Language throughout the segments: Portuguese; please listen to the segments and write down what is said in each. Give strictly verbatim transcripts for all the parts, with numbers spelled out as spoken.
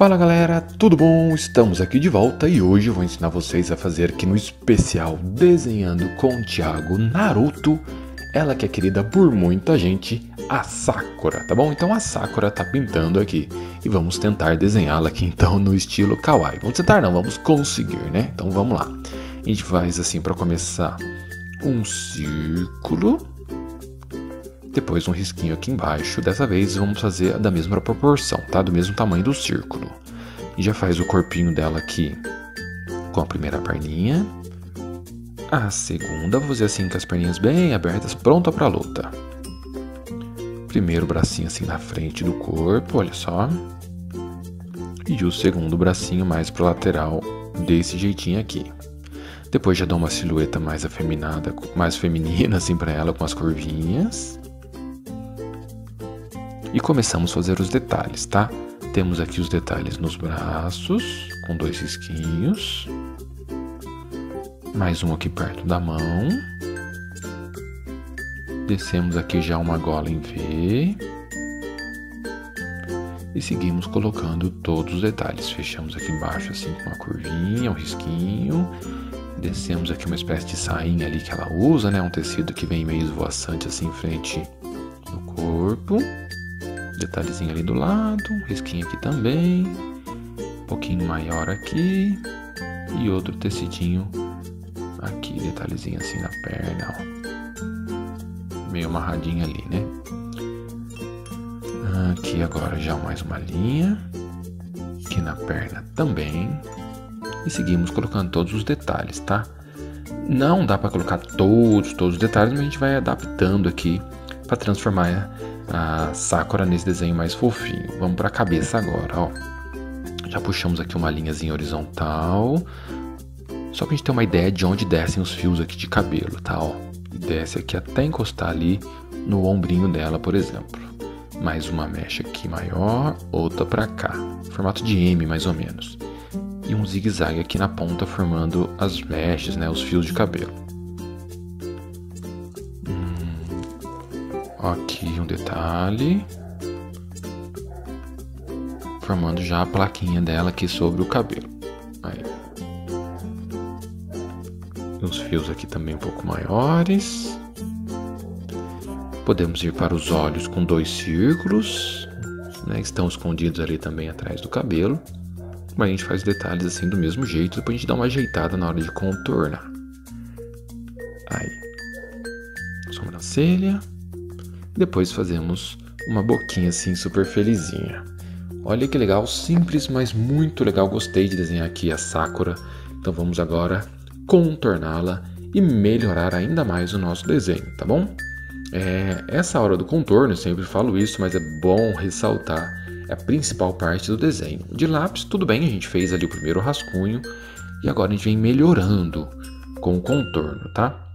Fala galera, tudo bom? Estamos aqui de volta e hoje eu vou ensinar vocês a fazer aqui no especial Desenhando com o Thiago Naruto, ela que é querida por muita gente, a Sakura, tá bom? Então a Sakura tá pintando aqui e vamos tentar desenhá-la aqui então no estilo kawaii. Vamos tentar não, vamos conseguir, né? Então vamos lá. A gente faz assim para começar um círculo, depois um risquinho aqui embaixo. Dessa vez vamos fazer da mesma proporção, tá? Do mesmo tamanho do círculo. E já faz o corpinho dela aqui com a primeira perninha, a segunda, vou fazer assim com as perninhas bem abertas, pronta para luta. Primeiro bracinho assim na frente do corpo, olha só. E o segundo bracinho mais pro lateral, desse jeitinho aqui. Depois já dá uma silhueta mais afeminada, mais feminina assim para ela, com as curvinhas. E começamos a fazer os detalhes, tá? Temos aqui os detalhes nos braços, com dois risquinhos. Mais um aqui perto da mão. Descemos aqui já uma gola em V. E seguimos colocando todos os detalhes. Fechamos aqui embaixo assim com uma curvinha, um risquinho. Descemos aqui uma espécie de sainha ali que ela usa, né? Um tecido que vem meio esvoaçante assim em frente do corpo. Detalhezinho ali do lado, um risquinho aqui também, um pouquinho maior aqui e outro tecidinho aqui, detalhezinho assim na perna, ó, meio amarradinho ali, né? Aqui agora já mais uma linha, aqui na perna também e seguimos colocando todos os detalhes, tá? Não dá para colocar todos, todos os detalhes, mas a gente vai adaptando aqui para transformar a Sakura nesse desenho mais fofinho. Vamos para a cabeça agora, ó. Já puxamos aqui uma linhazinha horizontal, só para a gente ter uma ideia de onde descem os fios aqui de cabelo, tá? Ó, desce aqui até encostar ali no ombrinho dela, por exemplo. Mais uma mecha aqui maior, outra para cá, formato de M mais ou menos, e um zigue-zague aqui na ponta formando as mechas, né? Os fios de cabelo. Aqui um detalhe, formando já a plaquinha dela aqui sobre o cabelo. Aí. Os fios aqui também um pouco maiores. Podemos ir para os olhos com dois círculos, né? Estão escondidos ali também atrás do cabelo. Mas a gente faz detalhes assim do mesmo jeito, depois a gente dá uma ajeitada na hora de contornar. Aí. Sobrancelha. Depois fazemos uma boquinha assim super felizinha. Olha que legal, simples, mas muito legal. Gostei de desenhar aqui a Sakura. Então vamos agora contorná-la e melhorar ainda mais o nosso desenho, tá bom? É, essa hora do contorno, eu sempre falo isso, mas é bom ressaltar, é a principal parte do desenho. De lápis, tudo bem, a gente fez ali o primeiro rascunho e agora a gente vem melhorando com o contorno, tá?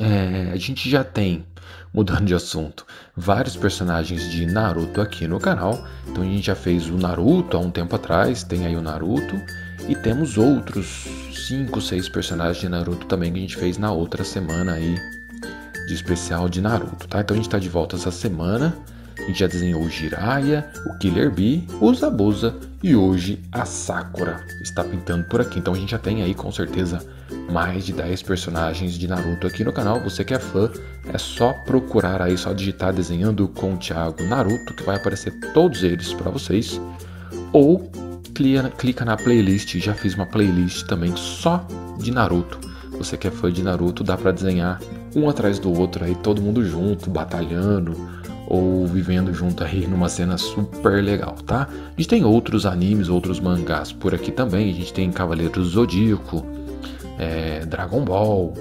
É, a gente já tem, mudando de assunto, vários personagens de Naruto aqui no canal. Então a gente já fez o Naruto há um tempo atrás, tem aí o Naruto. E temos outros cinco, seis personagens de Naruto também que a gente fez na outra semana aí de especial de Naruto, tá? Então a gente tá de volta essa semana. A gente já desenhou o Jiraiya, o Killer Bee, o Zabuza e hoje a Sakura está pintando por aqui. Então a gente já tem aí com certeza mais de dez personagens de Naruto aqui no canal. Você que é fã, é só procurar aí, só digitar Desenhando com o Thiago Naruto, que vai aparecer todos eles para vocês. Ou clica na playlist, já fiz uma playlist também só de Naruto. Você que é fã de Naruto, dá para desenhar um atrás do outro aí, todo mundo junto, batalhando ou vivendo junto aí numa cena super legal, tá? A gente tem outros animes, outros mangás por aqui também. A gente tem Cavaleiros do Zodíaco, é, Dragon Ball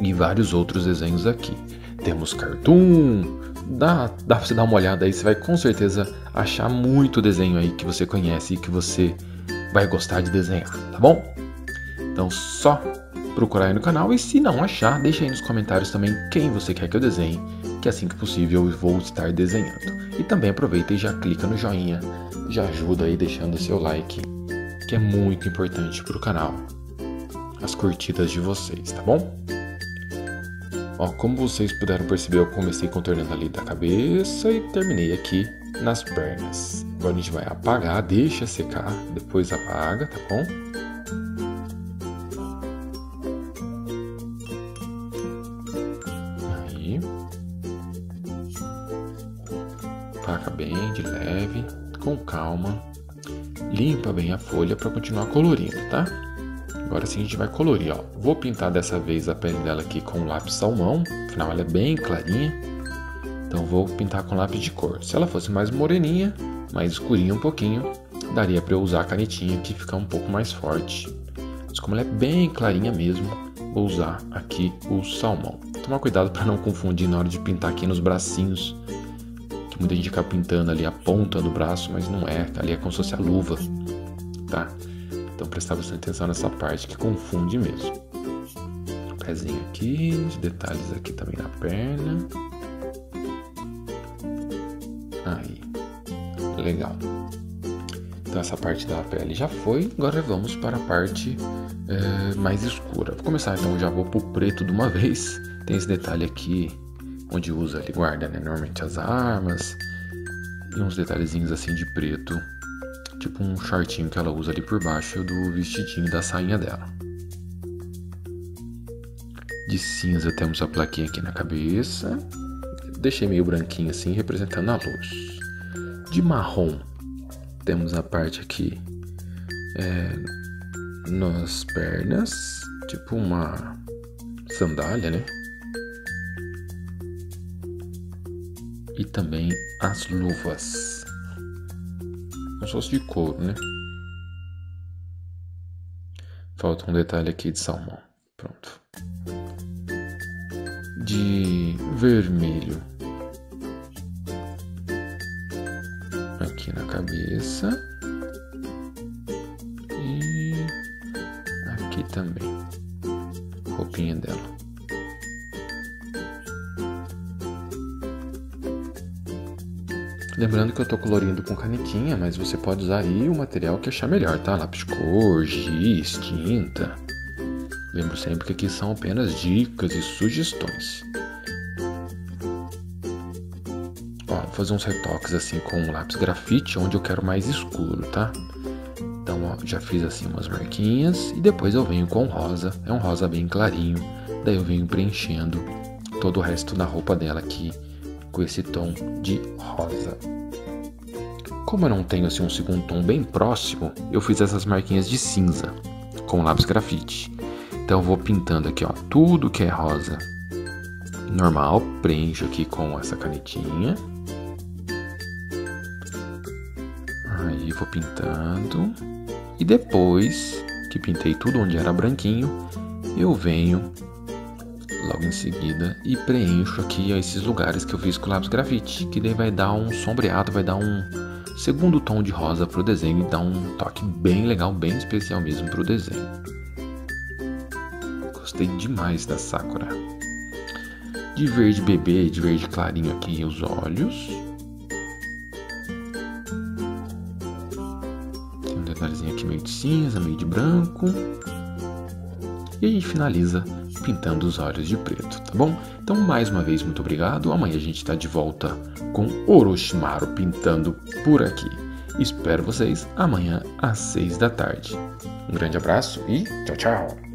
e vários outros desenhos aqui. Temos Cartoon, dá, dá pra você dar uma olhada aí, você vai com certeza achar muito desenho aí que você conhece e que você vai gostar de desenhar, tá bom? Então só procurar aí no canal e se não achar, deixa aí nos comentários também quem você quer que eu desenhe, que assim que possível eu vou estar desenhando. E também aproveita e já clica no joinha, já ajuda aí deixando seu like, que é muito importante para o canal, as curtidas de vocês, tá bom? Ó, como vocês puderam perceber, eu comecei contornando ali da cabeça e terminei aqui nas pernas. Agora a gente vai apagar, deixa secar, depois apaga, tá bom? Aí. Taca bem, de leve, com calma. Limpa bem a folha para continuar colorindo, tá? Agora sim a gente vai colorir, ó. Vou pintar dessa vez a pele dela aqui com um lápis salmão, afinal ela é bem clarinha. Então vou pintar com lápis de cor. Se ela fosse mais moreninha, mais escurinha um pouquinho, daria para eu usar a canetinha que fica um pouco mais forte. Mas como ela é bem clarinha mesmo, vou usar aqui o salmão. Tomar cuidado para não confundir na hora de pintar aqui nos bracinhos, que muita gente acaba pintando ali a ponta do braço, mas não é, ali é como se fosse a luva, tá? Então prestar bastante atenção nessa parte que confunde mesmo. Pezinho aqui, os detalhes aqui também na perna. Aí, legal. Então essa parte da pele já foi. Agora vamos para a parte é, mais escura. Vou começar então, já vou pro preto de uma vez. Tem esse detalhe aqui, onde usa ali, guarda, né, normalmente as armas. E uns detalhezinhos assim de preto, tipo um shortinho que ela usa ali por baixo do vestidinho da sainha dela. De cinza temos a plaquinha aqui na cabeça. Deixei meio branquinho assim, representando a luz. De marrom, temos a parte aqui é, nas pernas, tipo uma sandália, né? E também as luvas. Como se fosse de couro, né? Falta um detalhe aqui de salmão. Pronto. De vermelho aqui na cabeça e aqui também, roupinha dela. Lembrando que eu tô colorindo com canetinha, mas você pode usar aí o material que achar melhor, tá? Lápis de cor, giz, tinta. Lembro sempre que aqui são apenas dicas e sugestões. Ó, vou fazer uns retoques assim com um lápis grafite, onde eu quero mais escuro, tá? Então, ó, já fiz assim umas marquinhas e depois eu venho com rosa. É um rosa bem clarinho. Daí eu venho preenchendo todo o resto da roupa dela aqui com esse tom de rosa. Como eu não tenho assim um segundo tom bem próximo, eu fiz essas marquinhas de cinza com lápis grafite. Então vou pintando aqui, ó, tudo que é rosa normal, preencho aqui com essa canetinha. Aí vou pintando e depois que pintei tudo onde era branquinho, eu venho logo em seguida e preencho aqui, ó, esses lugares que eu fiz com lápis grafite, que daí vai dar um sombreado, vai dar um segundo tom de rosa para o desenho e dar um toque bem legal, bem especial mesmo para o desenho. Gostei demais da Sakura. De verde bebê, de verde clarinho aqui os olhos. Tem um detalhezinho aqui meio de cinza, meio de branco. E a gente finaliza pintando os olhos de preto, tá bom? Então mais uma vez muito obrigado. Amanhã a gente tá de volta com Orochimaru pintando por aqui. Espero vocês amanhã às seis da tarde. Um grande abraço e tchau, tchau!